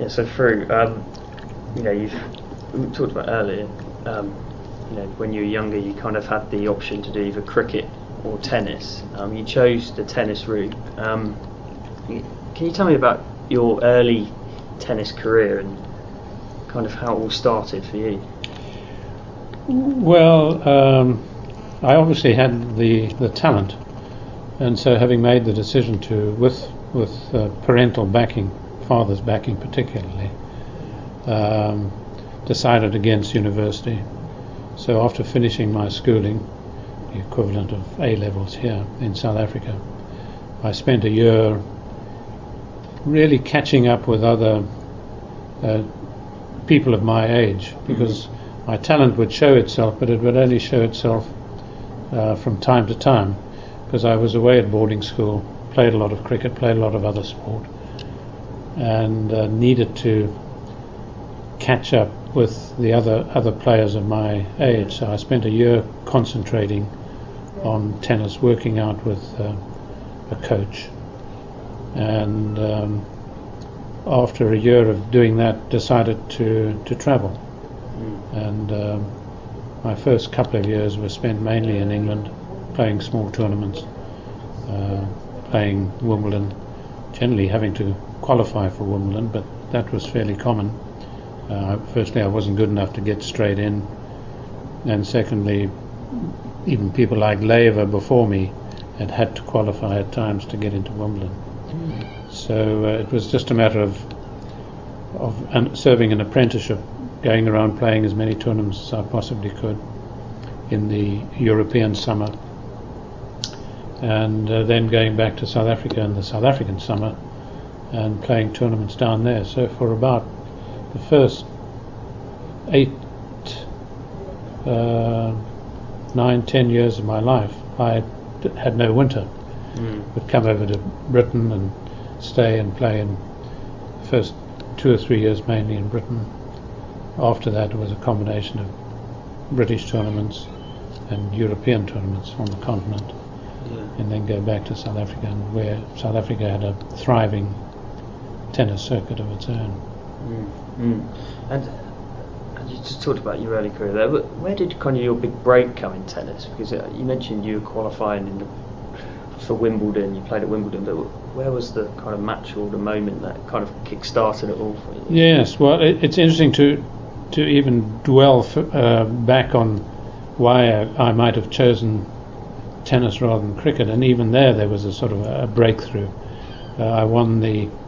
Yeah, so through, we talked about earlier, when you were younger, you kind of had the option to do either cricket or tennis. You chose the tennis route. Can you tell me about your early tennis career and kind of how it all started for you? Well, I obviously had the talent, and so having made the decision to, with parental backing, father's backing particularly, decided against university. So after finishing my schooling, the equivalent of A-levels here in South Africa, I spent a year really catching up with other people of my age, because my talent would show itself, but it would only show itself from time to time, because I was away at boarding school, played a lot of cricket, played a lot of other sport, and needed to catch up with the other players of my age. So I spent a year concentrating on tennis, working out with a coach, and after a year of doing that, decided to travel. And my first couple of years were spent mainly in England, playing small tournaments, playing Wimbledon, generally having to qualify for Wimbledon, but that was fairly common. Firstly, I wasn't good enough to get straight in, and secondly, even people like Laver before me had to qualify at times to get into Wimbledon. So it was just a matter of serving an apprenticeship, going around playing as many tournaments as I possibly could in the European summer, and then going back to South Africa in the South African summer and playing tournaments down there. So for about the first 8, 9, 10 years of my life, I had no winter. Would come over to Britain and stay and play in the first 2 or 3 years mainly in Britain. After that, it was a combination of British tournaments and European tournaments on the continent, and then go back to South Africa, and where South Africa had a thriving tennis circuit of its own. And you just talked about your early career there, but where did kind of your big break come in tennis? Because you mentioned you were qualifying for Wimbledon, you played at Wimbledon, but where was the kind of match or the moment that kind of kick-started it all for you? Yes, well, it's interesting to even dwell back on why I might have chosen tennis rather than cricket, and even there was a sort of a breakthrough. I won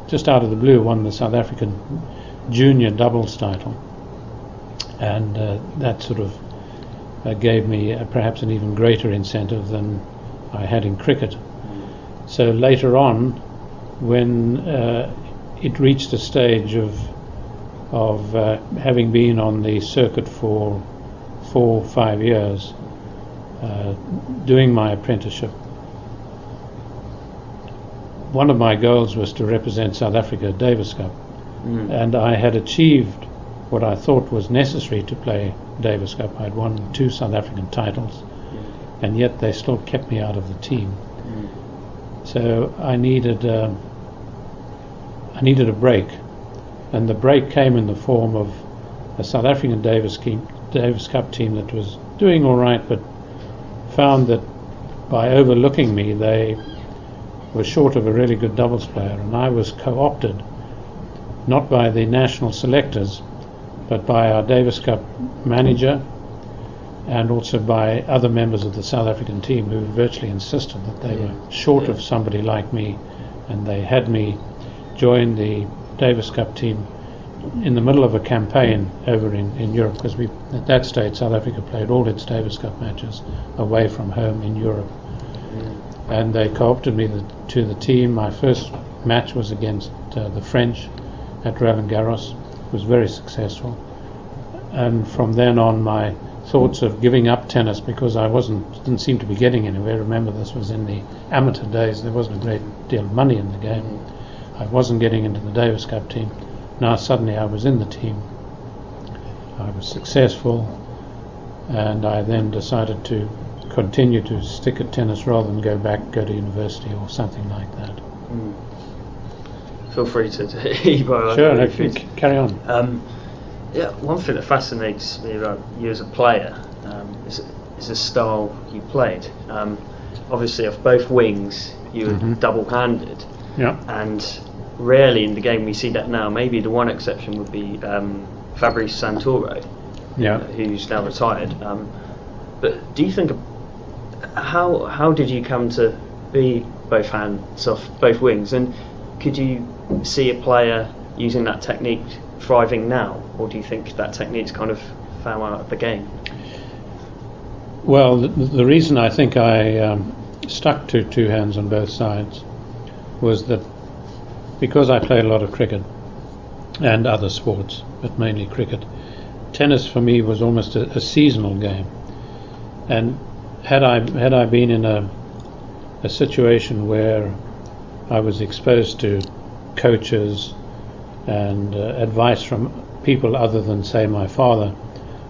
just out of the blue, won the South African junior doubles title, and that sort of gave me perhaps an even greater incentive than I had in cricket. So later on, when it reached a stage of having been on the circuit for 4 or 5 years, doing my apprenticeship, one of my goals was to represent South Africa at Davis Cup, and I had achieved what I thought was necessary to play Davis Cup. I'd won 2 South African titles, and yet they still kept me out of the team. So I needed a break, and the break came in the form of a South African Davis Cup team that was doing all right, but found that by overlooking me, they were short of a really good doubles player, and I was co-opted, not by the national selectors, but by our Davis Cup manager, and also by other members of the South African team, who virtually insisted that they were short of somebody like me, and they had me join the Davis Cup team in the middle of a campaign over in Europe, because we, at that stage, South Africa played all its Davis Cup matches away from home in Europe, and they co-opted me to the team. My first match was against the French at Roland Garros. It was very successful, and from then on, my thoughts of giving up tennis, because I didn't seem to be getting anywhere. Remember, this was in the amateur days. There wasn't a great deal of money in the game. I wasn't getting into the Davis Cup team. Now suddenly I was in the team. I was successful, and I then decided to continue to stick at tennis rather than go to university or something like that. feel free to e-borrow. Sure, no, carry on. Yeah, one thing that fascinates me about you as a player is the style you played. Obviously, off both wings, you were double-handed. Yeah. And rarely in the game we see that now. Maybe the one exception would be Fabrice Santoro, who's now retired. But do you think, how did you come to be both hands off both wings? And could you see a player using that technique thriving now? Or do you think that technique's kind of found out of the game? Well, the reason I think I stuck to two hands on both sides was that because I played a lot of cricket and other sports, but mainly cricket, tennis for me was almost a seasonal game. And had I been in a situation where I was exposed to coaches and advice from people other than, say, my father,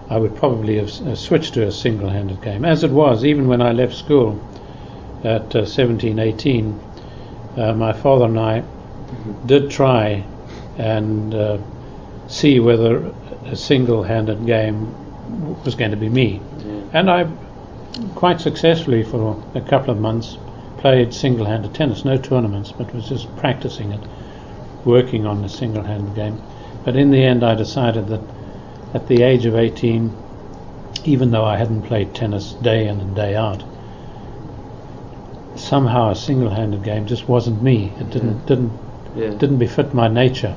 I would probably have switched to a single-handed game. As it was, even when I left school at 17, 18, my father and I did try and see whether a single-handed game was going to be me. And I quite successfully for a couple of months played single-handed tennis, no tournaments, but was just practicing it, working on the single-handed game. But in the end I decided that at the age of 18, even though I hadn't played tennis day in and day out, somehow a single-handed game just wasn't me. It didn't befit my nature.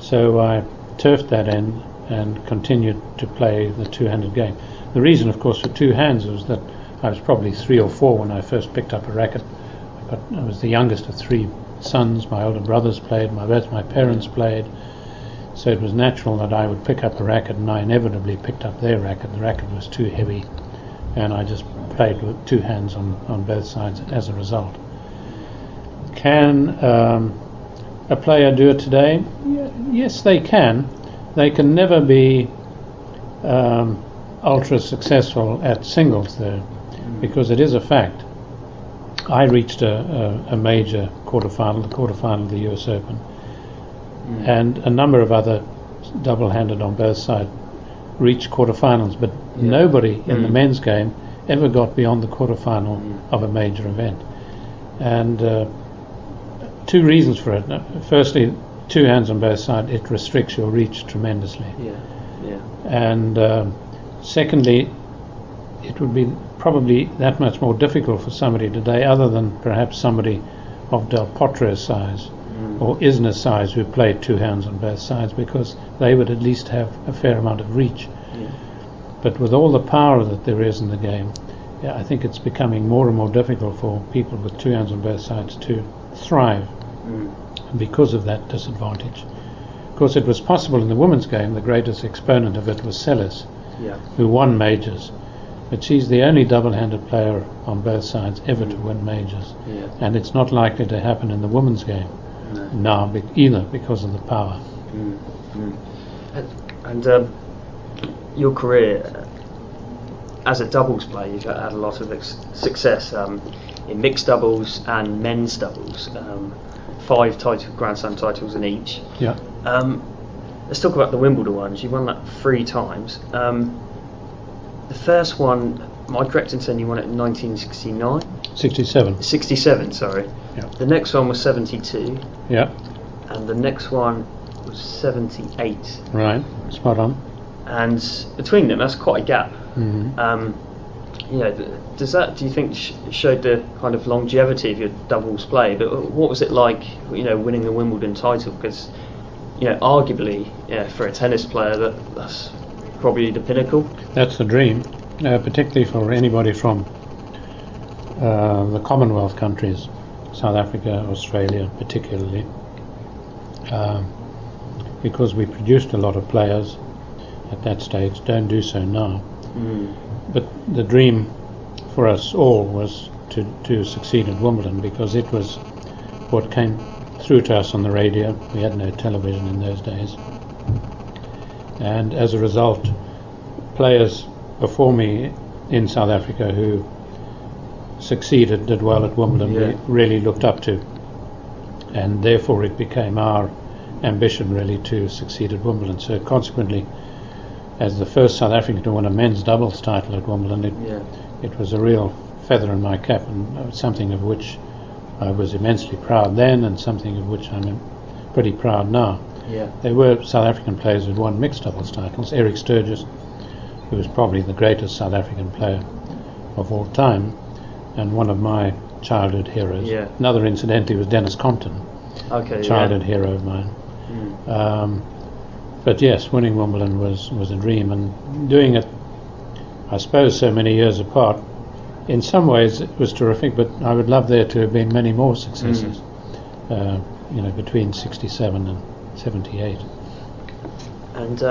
So I turfed that in and continued to play the two-handed game. The reason, of course, for two hands was that I was probably 3 or 4 when I first picked up a racket, but I was the youngest of 3 sons. My older brothers played, both my parents played, so it was natural that I would pick up a racket, and I inevitably picked up their racket. The racket was too heavy, and I just played with two hands on both sides as a result. Can a player do it today? Yes, they can. They can never be ultra successful at singles there, because it is a fact. I reached a major quarterfinal, the quarterfinal of the US Open, and a number of other double-handed on both sides reached quarterfinals, but nobody in the men's game ever got beyond the quarterfinal of a major event. And two reasons for it. Firstly, two hands on both sides, it restricts your reach tremendously. And secondly, it would be probably that much more difficult for somebody today, other than perhaps somebody of Del Potre's size or Isner size who played two hands on both sides, because they would at least have a fair amount of reach. But with all the power that there is in the game, I think it's becoming more and more difficult for people with two hands on both sides to thrive because of that disadvantage. Of course, it was possible in the women's game. The greatest exponent of it was Seles, who won majors, but she's the only double-handed player on both sides ever to win majors, and it's not likely to happen in the women's game now either, because of the power. And your career as a doubles player, you've had a lot of success in mixed doubles and men's doubles, 5 Grand Slam titles in each. Let's talk about the Wimbledon ones. You won that 3 times. The first one, am I correct in saying you won it in 1969? 67. 67, sorry. The next one was 72. And the next one was 78. Right, spot on. And between them, that's quite a gap. You know, does that, do you think, showed the kind of longevity of your doubles play? But what was it like, you know, winning the Wimbledon title? Because, you know, arguably, for a tennis player, that's probably the pinnacle. That's the dream, particularly for anybody from the Commonwealth countries, South Africa, Australia particularly, because we produced a lot of players at that stage, don't do so now. But the dream for us all was to succeed at Wimbledon, because it was what came through to us on the radio. We had no television in those days, and as a result, players before me in South Africa who succeeded, did well at Wimbledon, we really looked up to. and therefore it became our ambition really to succeed at Wimbledon. So consequently, as the first South African to win a men's doubles title at Wimbledon, it was a real feather in my cap, and something of which I was immensely proud then, and something of which I'm pretty proud now. Yeah. There were South African players who'd won mixed doubles titles. Eric Sturgess, who was probably the greatest South African player of all time, and one of my childhood heroes. Yeah. Another, incidentally, was Dennis Compton, a childhood hero of mine. Mm. But yes, winning Wimbledon was a dream, and doing it, I suppose, so many years apart, in some ways it was terrific, but I would love there to have been many more successes, between 67 and 78. And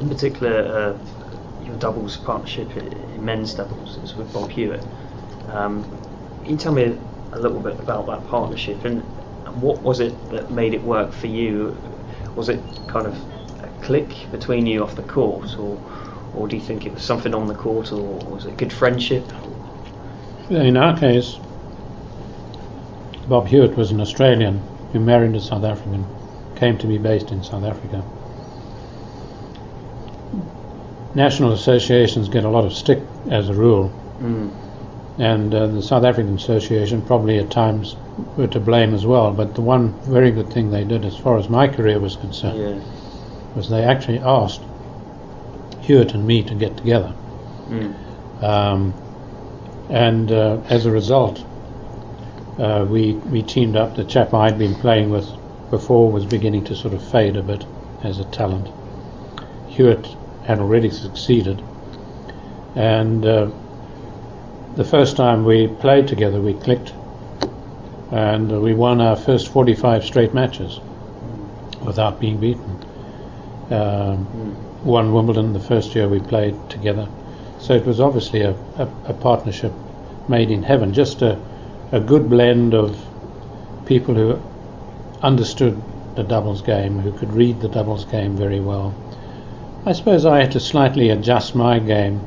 in particular, your doubles partnership in men's doubles is with Bob Hewitt. Can you tell me a little bit about that partnership, and what was it that made it work for you? Was it kind of a click between you off the court, or do you think it was something on the court, or was it good friendship? In our case, Bob Hewitt was an Australian who married a South African, came to be based in South Africa. National associations get a lot of stick as a rule, and the South African Association probably at times were to blame as well, but the one very good thing they did as far as my career was concerned was they actually asked Hewitt and me to get together. And as a result, we teamed up. The chap I'd been playing with before was beginning to sort of fade a bit as a talent. Hewitt had already succeeded, and the first time we played together we clicked, and we won our first 45 straight matches without being beaten. Won Wimbledon the first year we played together, so it was obviously a partnership made in heaven, just a good blend of people who understood the doubles game, who could read the doubles game very well. I suppose I had to slightly adjust my game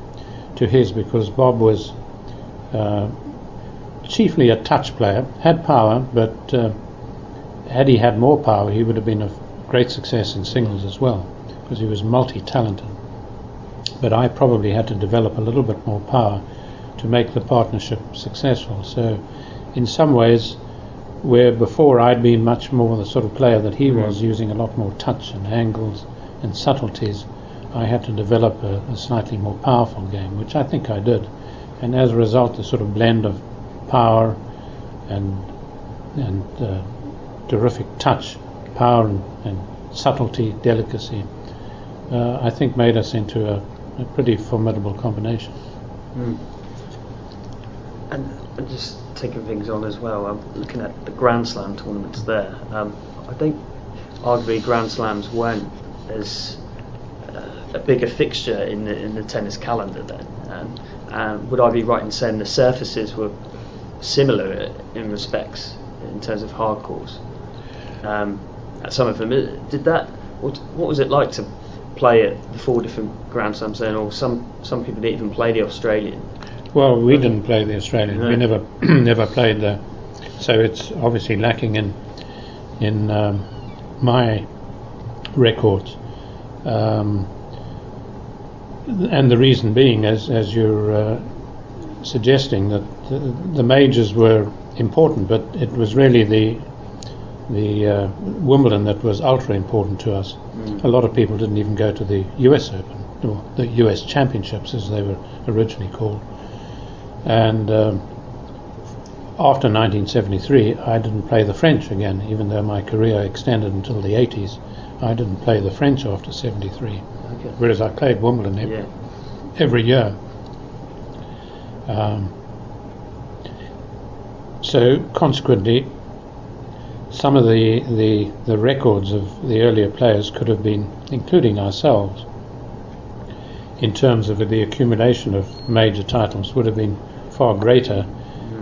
to his, because Bob was chiefly a touch player, had power, but had he had more power he would have been a great success in singles as well, because he was multi-talented. But I probably had to develop a little bit more power to make the partnership successful. So in some ways, where before I'd been much more the sort of player that he was, using a lot more touch and angles and subtleties, I had to develop a slightly more powerful game, which I think I did. And as a result, the sort of blend of power and terrific touch, power and subtlety, delicacy, I think made us into a pretty formidable combination. And just taking things on as well, I'm looking at the Grand Slam tournaments there. I think arguably Grand Slams weren't as a bigger fixture in the tennis calendar then. Would I be right in saying the surfaces were similar in respects in terms of hard courts? Some of them did that. What was it like to play at the 4 different Grand Slams then, or some people didn't even play the Australian? Well, we didn't play the Australian. No. We never played there, so it's obviously lacking in my records. And the reason being, as you're suggesting, that the majors were important, but it was really the Wimbledon that was ultra important to us. A lot of people didn't even go to the US Open, or the US Championships as they were originally called. And after 1973 I didn't play the French again, even though my career extended until the 80s. I didn't play the French after 73, whereas I played Wimbledon every year. So consequently, some of the records of the earlier players could have been, including ourselves, in terms of the accumulation of major titles, would have been far greater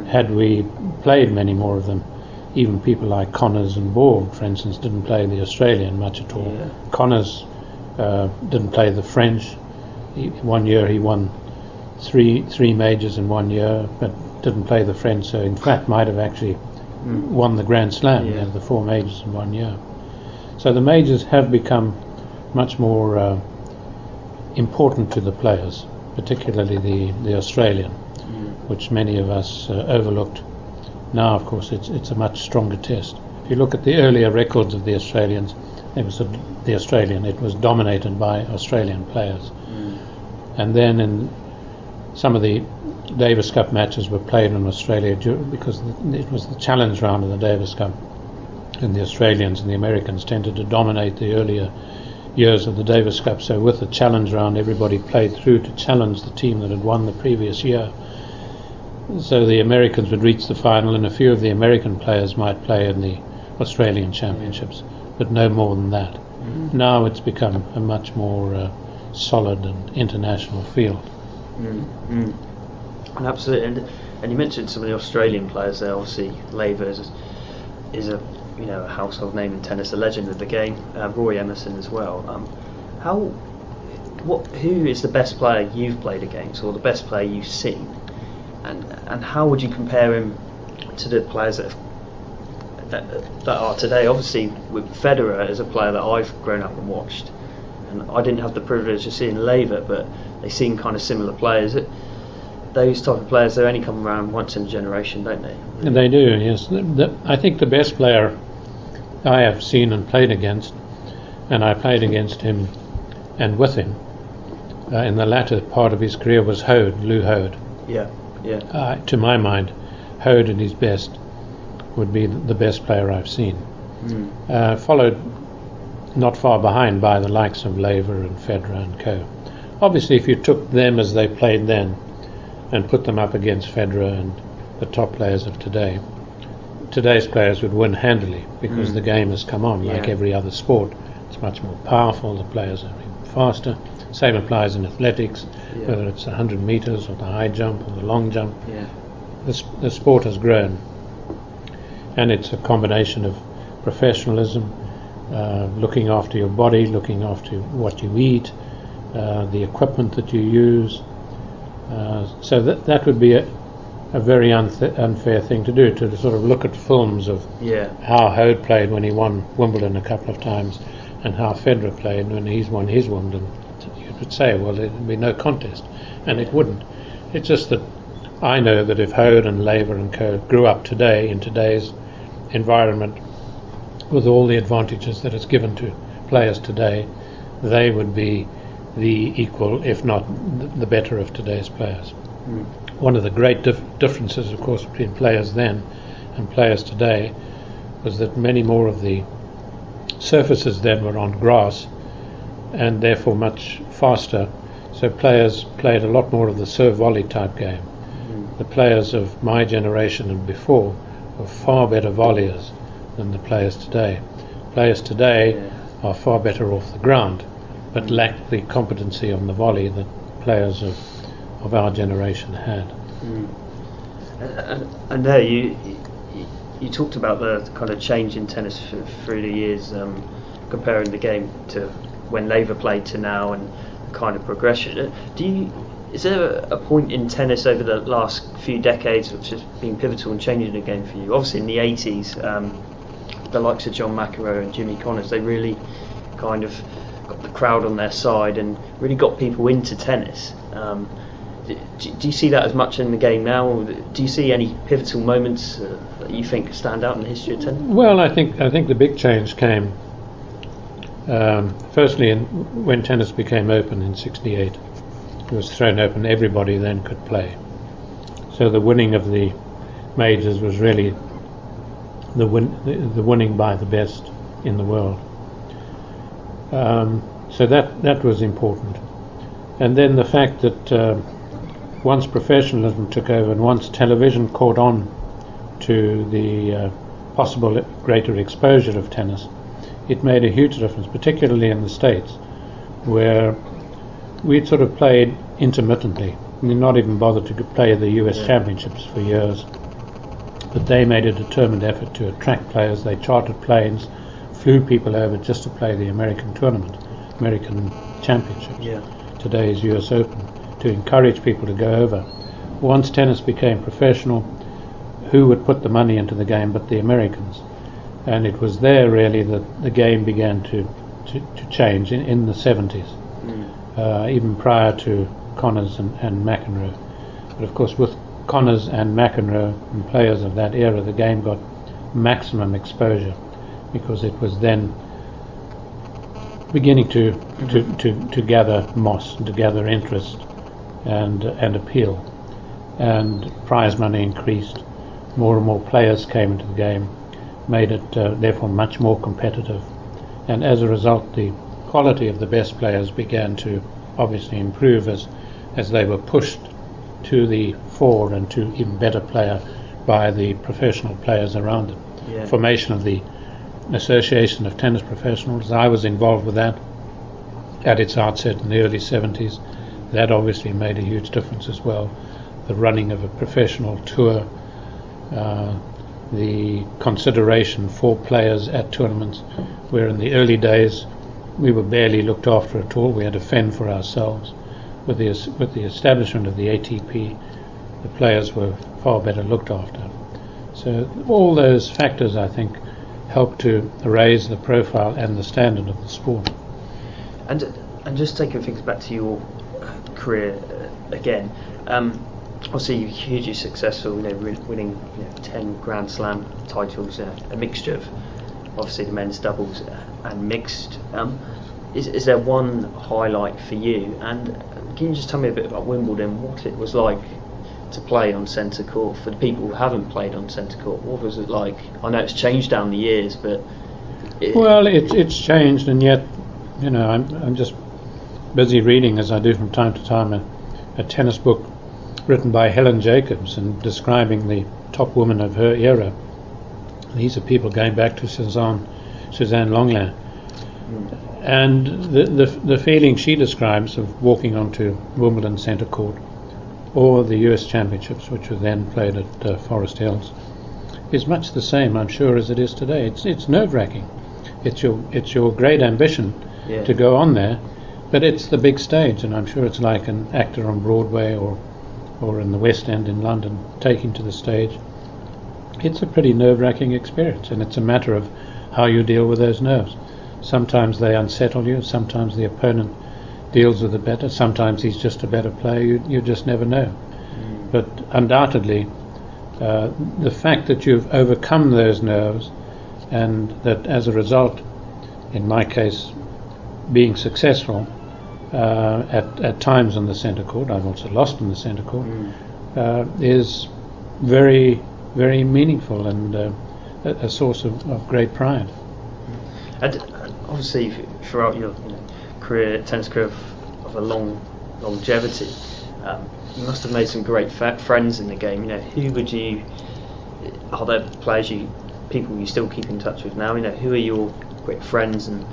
had we played many more of them. Even people like Connors and Borg, for instance, didn't play the Australian much at all. Connors didn't play the French. One year he won three majors in one year, but didn't play the French, so in fact might have actually won the Grand Slam, you know, the four majors in 1 year. So the majors have become much more important to the players, particularly the Australian, which many of us overlooked. Now, of course, it's a much stronger test. If you look at the earlier records of the Australians, it was the Australian. It was dominated by Australian players. And then in some of the Davis Cup matches were played in Australia because it was the challenge round of the Davis Cup, and the Australians and the Americans tended to dominate the earlier years of the Davis Cup. So with the challenge round, everybody played through to challenge the team that had won the previous year. So the Americans would reach the final, and a few of the American players might play in the Australian Championships, but no more than that. Now it's become a much more solid and international field. Absolutely, and you mentioned some of the Australian players there. Obviously, Laver is a a household name in tennis, a legend of the game. Roy Emerson as well. Who is the best player you've played against, or the best player you've seen, and how would you compare him to the players that are today? Obviously, with Federer is a player that I've grown up and watched, and I didn't have the privilege of seeing Laver, but they seem kind of similar players. Those type of players, they only come around once in a generation, don't they? And they do, yes. I think the best player I have seen and played against, and I played against him and with him in the latter part of his career, was Hoad, Lou Hoad. Yeah. To my mind, Hoad at his best would be the best player I've seen. Followed not far behind by the likes of Laver and Federer and co. Obviously, if you took them as they played then, and put them up against Federer and the top players of today, today's players would win handily, because the game has come on like every other sport. It's much more powerful, the players are faster. Same applies in athletics, whether it's 100 meters or the high jump or the long jump. The sport has grown, and it's a combination of professionalism, looking after your body, looking after what you eat, the equipment that you use. So that would be a very unfair thing to do, to sort of look at films of how Hoad played when he won Wimbledon a couple of times, and how Federer played when he's won his Wimbledon. You would say, well, it would be no contest, and it wouldn't. It's just that I know that if Hoad and Laver and co. grew up today in today's environment with all the advantages that it's given to players today, they would be the equal, if not the better, of today's players. One of the great differences, of course, between players then and players today was that many more of the surfaces then were on grass, and therefore much faster, so players played a lot more of the serve volley type game. The players of my generation and before were far better volleyers than the players today. Are far better off the ground, but lacked the competency on the volley that players of our generation had. And there you talked about the kind of change in tennis through the years, comparing the game to when Laver played to now, and the kind of progression. Is there a point in tennis over the last few decades which has been pivotal in changing the game for you? Obviously, in the 80s, the likes of John McEnroe and Jimmy Connors, they really kind of got the crowd on their side and really got people into tennis. Do you see that as much in the game now, or do you see any pivotal moments that you think stand out in the history of tennis? Well, I think the big change came firstly when tennis became open in '68. It was thrown open, everybody then could play. So the winning of the majors was really the winning by the best in the world. So that was important. And then the fact that once professionalism took over, and once television caught on to the possible greater exposure of tennis, it made a huge difference, particularly in the States, where we'd sort of played intermittently. We'd not even bothered to play the US Championships for years, but they made a determined effort to attract players. They chartered planes, flew people over just to play the American tournament, American Championships, today's US Open, to encourage people to go over. Once tennis became professional, who would put the money into the game but the Americans. And it was there really that the game began to change in the 70s, even prior to Connors and McEnroe. But of course with Connors and McEnroe and players of that era, the game got maximum exposure because it was then beginning to gather moss, to gather interest and appeal. And prize money increased, more and more players came into the game, made it therefore much more competitive. And as a result, the quality of the best players began to obviously improve as they were pushed to the fore and to even better player by the professional players around them. Yeah. Formation of the Association of Tennis Professionals, I was involved with that at its outset in the early 70s. That obviously made a huge difference as well. The running of a professional tour, the consideration for players at tournaments, where in the early days we were barely looked after at all. We had to fend for ourselves. With the establishment of the ATP, the players were far better looked after. So all those factors, I think, helped to raise the profile and the standard of the sport. And just taking things back to your career again, obviously you were hugely successful, winning 10 Grand Slam titles, a mixture of obviously the men's doubles and mixed. Is there one highlight for you? And can you just tell me a bit about Wimbledon, what it was like to play on Centre Court? For the people who haven't played on Centre Court, what was it like? I know it's changed down the years, but... Well, it's changed, and yet, I'm just busy reading, as I do from time to time, a tennis book written by Helen Jacobs and describing the top women of her era. These are people going back to Suzanne Longlair. And the feeling she describes of walking onto Wimbledon Centre Court or the US Championships, which were then played at Forest Hills, is much the same, I'm sure, as it is today. It's nerve-wracking. It's your great ambition to go on there, but it's the big stage, and I'm sure it's like an actor on Broadway or in the West End in London taking to the stage. It's a pretty nerve-wracking experience, and it's a matter of how you deal with those nerves. Sometimes they unsettle you, sometimes the opponent deals with it better, sometimes he's just a better player, you just never know. But undoubtedly, the fact that you've overcome those nerves and that as a result, in my case, being successful at times on the Centre Court, I've also lost on the Centre Court, is very, very meaningful and a source of great pride. And obviously, throughout your career, tennis career of a long longevity, you must have made some great friends in the game. Who would you? Are there players people you still keep in touch with now? Who are your great friends and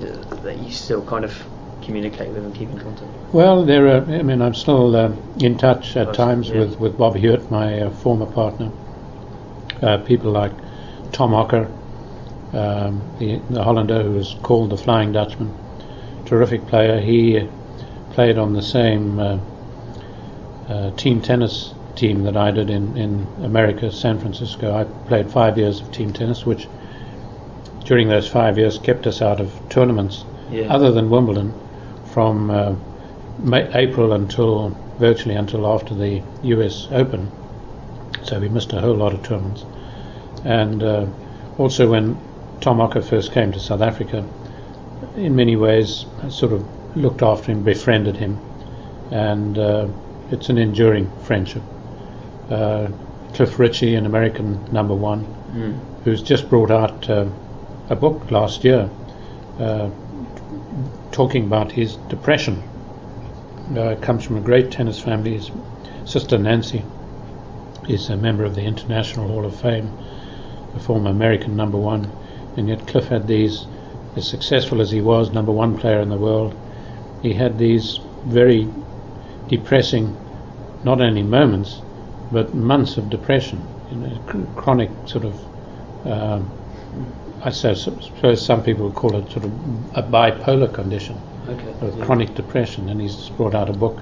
that you still kind of communicate with and keep in contact with? Well, there are. I'm still in touch at times with Bob Hewitt, my former partner. People like Tom Okker. The Hollander who was called the Flying Dutchman, terrific player. He played on the same team tennis team that I did in America, San Francisco. I played 5 years of team tennis, which during those 5 years kept us out of tournaments other than Wimbledon from April until virtually until after the US Open. So we missed a whole lot of tournaments. And also when Tom Okker first came to South Africa, in many ways I sort of looked after him, befriended him, and it's an enduring friendship. Cliff Ritchie, an American #1, who's just brought out a book last year talking about his depression. Comes from a great tennis family. His sister Nancy is a member of the International Hall of Fame, a former American #1. And yet Cliff had these, as successful as he was, #1 player in the world, he had these very depressing, not only moments, but months of depression, chronic sort of, I suppose some people would call it sort of a bipolar condition, chronic depression, and he's brought out a book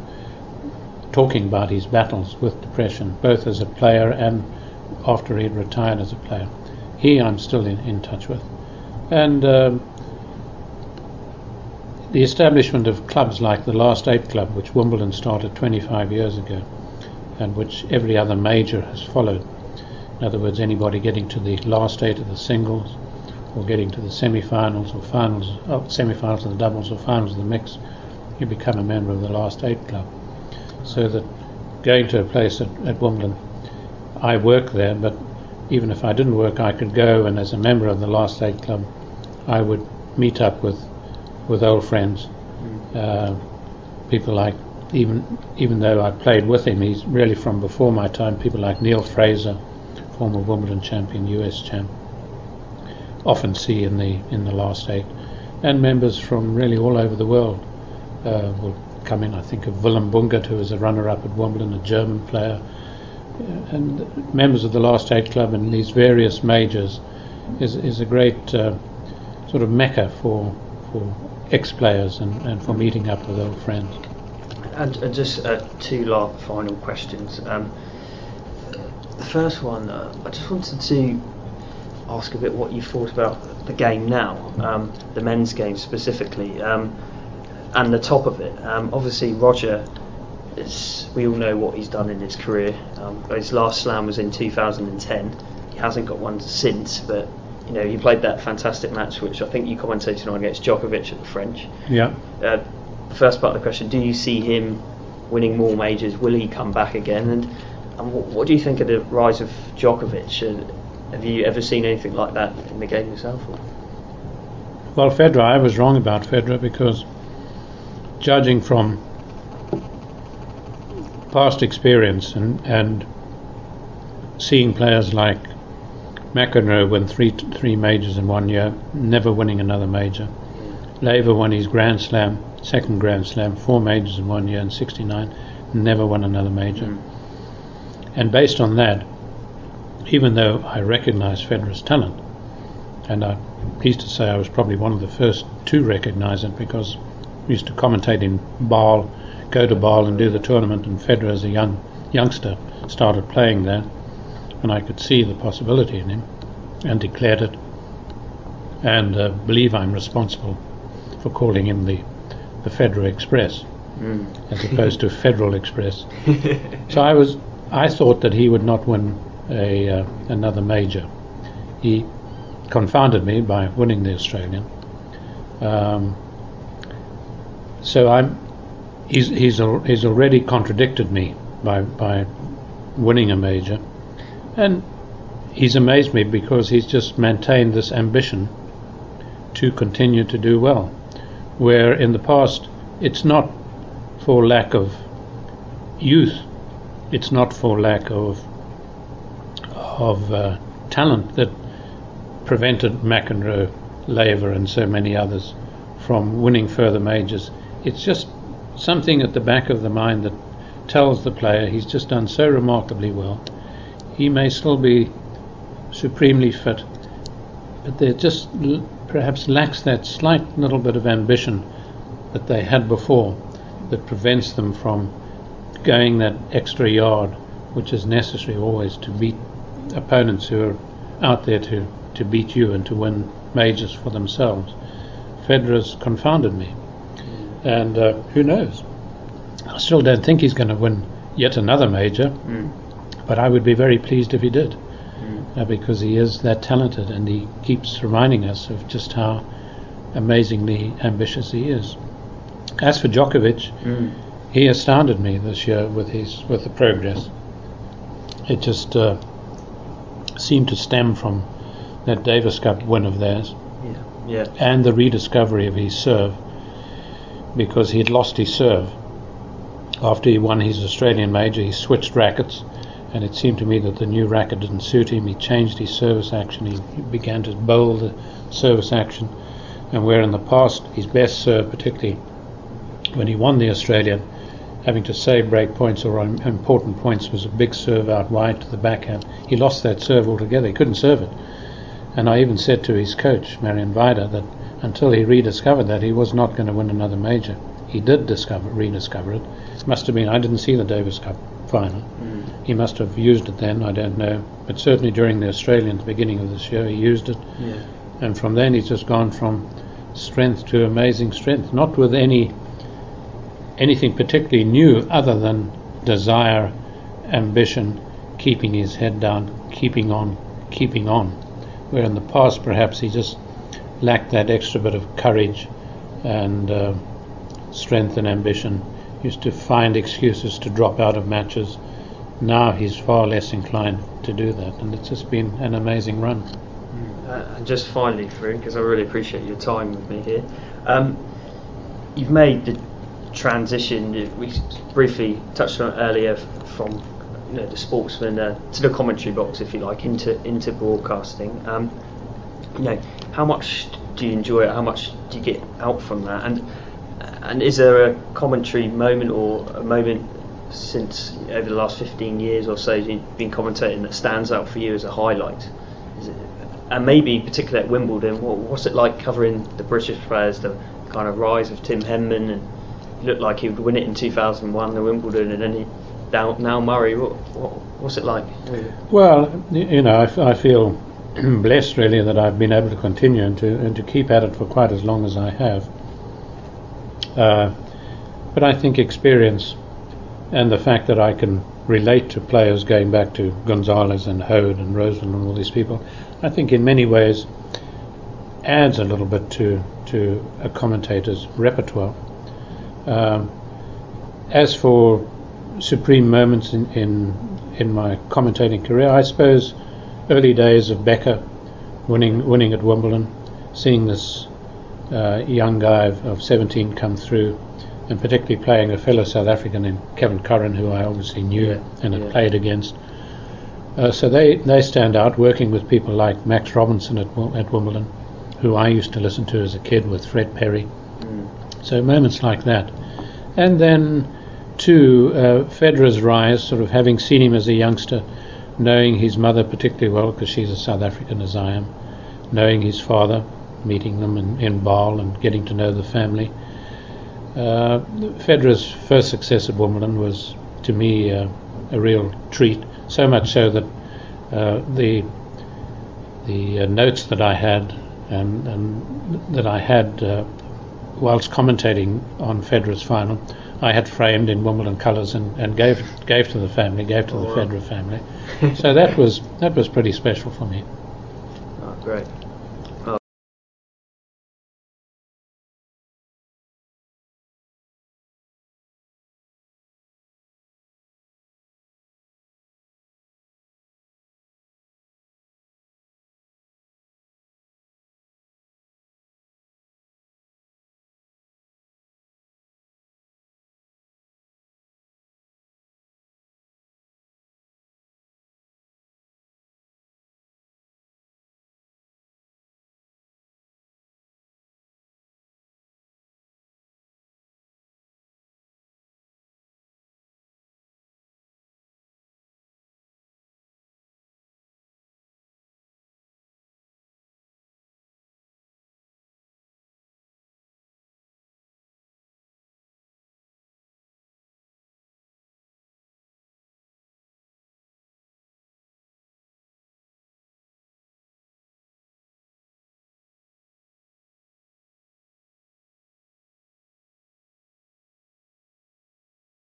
talking about his battles with depression, both as a player and after he'd retired as a player. He I'm still in touch with. And the establishment of clubs like the Last Eight Club, which Wimbledon started 25 years ago, and which every other major has followed. In other words, anybody getting to the last eight of the singles, or getting to the semi-finals or finals, semi-finals of the doubles or finals of the mix, you become a member of the Last Eight Club. So that going to a place at Wimbledon, I work there, but even if I didn't work, I could go, and as a member of the Last Eight Club, I would meet up with old friends, people like, even though I played with him, he's really from before my time, people like Neil Fraser, former Wimbledon champion, US champ, often see in the Last Eight, and members from really all over the world will come in. I think of Willem Bungert, who was a runner-up at Wimbledon, a German player, and members of the Last Eight Club and these various majors is a great sort of mecca for ex-players and for meeting up with old friends. And just two last final questions. The first one, I just wanted to ask a bit what you thought about the game now, the men's game specifically, and the top of it. Obviously Roger, we all know what he's done in his career. His last slam was in 2010. He hasn't got one since, but you know, he played that fantastic match which I think you commentated on against Djokovic at the French. Yeah. The first part of the question, do you see him winning more majors? Will he come back again? And what do you think of the rise of Djokovic? Have you ever seen anything like that in the game yourself? Or? Well, Federer, I was wrong about Federer, because judging from past experience and seeing players like McEnroe win three majors in 1 year, never winning another major. Laver won his Grand Slam, second Grand Slam, four majors in 1 year in '69, never won another major. And based on that, even though I recognise Federer's talent, and I'm pleased to say I was probably one of the first to recognise it, because I used to commentate in Basel, go to Basel and do the tournament, and Federer as a youngster started playing there, and I could see the possibility in him and declared it, and believe I'm responsible for calling him the Federer Express as opposed to Federal Express. So I thought that he would not win another major. He confounded me by winning the Australian. So he's already contradicted me by winning a major, and he's amazed me because he's just maintained this ambition to continue to do well, where in the past it's not for lack of youth, it's not for lack of talent that prevented McEnroe, Laver and so many others from winning further majors. It's just something at the back of the mind that tells the player he's just done so remarkably well. He may still be supremely fit, but there just perhaps lacks that slight little bit of ambition that they had before that prevents them from going that extra yard which is necessary always to beat opponents who are out there to beat you and to win majors for themselves. Federer's confounded me, and who knows, I still don't think he's going to win yet another major, but I would be very pleased if he did, because he is that talented and he keeps reminding us of just how amazingly ambitious he is. As for Djokovic, he astounded me this year with the progress. It just seemed to stem from that Davis Cup win of theirs, and the rediscovery of his serve, because he'd lost his serve after he won his Australian major. He switched rackets, and it seemed to me that the new racket didn't suit him. He changed his service action, he began to bowl the service action, and where in the past his best serve, particularly when he won the Australian, having to save break points or important points, was a big serve out wide to the backhand. He lost that serve altogether, he couldn't serve it. And I even said to his coach, Marion Vider, that until he rediscovered that, he was not going to win another major. he did rediscover it. Must have been, I didn't see the Davis Cup final. Mm. He must have used it then, I don't know. But certainly during the Australian, at the beginning of this year, he used it. Yeah. And from then he's just gone from strength to amazing strength, not with anything particularly new other than desire, ambition, keeping his head down, keeping on. Where in the past perhaps he just lacked that extra bit of courage and strength and ambition, used to find excuses to drop out of matches. Now he's far less inclined to do that, and it's just been an amazing run. And just finally, Farooq, because I really appreciate your time with me here, you've made the transition, we briefly touched on it earlier, from the sportsman to the commentary box, if you like, into broadcasting. How much do you enjoy it? How much do you get out from that? And is there a commentary moment or a moment since over the last 15 years or so you've been commentating that stands out for you as a highlight? And maybe particularly at Wimbledon, what's it like covering the British players, the kind of rise of Tim Henman, and he looked like he would win it in 2001, the Wimbledon, and then now Murray. What's it like? Well, I feel blessed really that I've been able to continue and to keep at it for quite as long as I have. But I think experience and the fact that I can relate to players going back to Gonzalez and Hoad and Rosewall and all these people, I think in many ways adds a little bit to a commentator's repertoire. As for supreme moments in my commentating career, I suppose early days of Becker winning at Wimbledon, seeing this young guy of 17 come through, and particularly playing a fellow South African named Kevin Curran, who I obviously knew and had played against. So they stand out, working with people like Max Robinson at Wimbledon, who I used to listen to as a kid, with Fred Perry. Mm. So moments like that. And then to Federer's rise, sort of having seen him as a youngster, knowing his mother particularly well because she's as South African as I am, knowing his father, meeting them in Baal and getting to know the family. Federer's first success at Wimbledon was, to me, a real treat, so much so that the notes that I had and that I had whilst commentating on Federer's final, I had framed in Wimbledon colours and gave to the family, gave to the Federer family. So that was pretty special for me. Oh, great.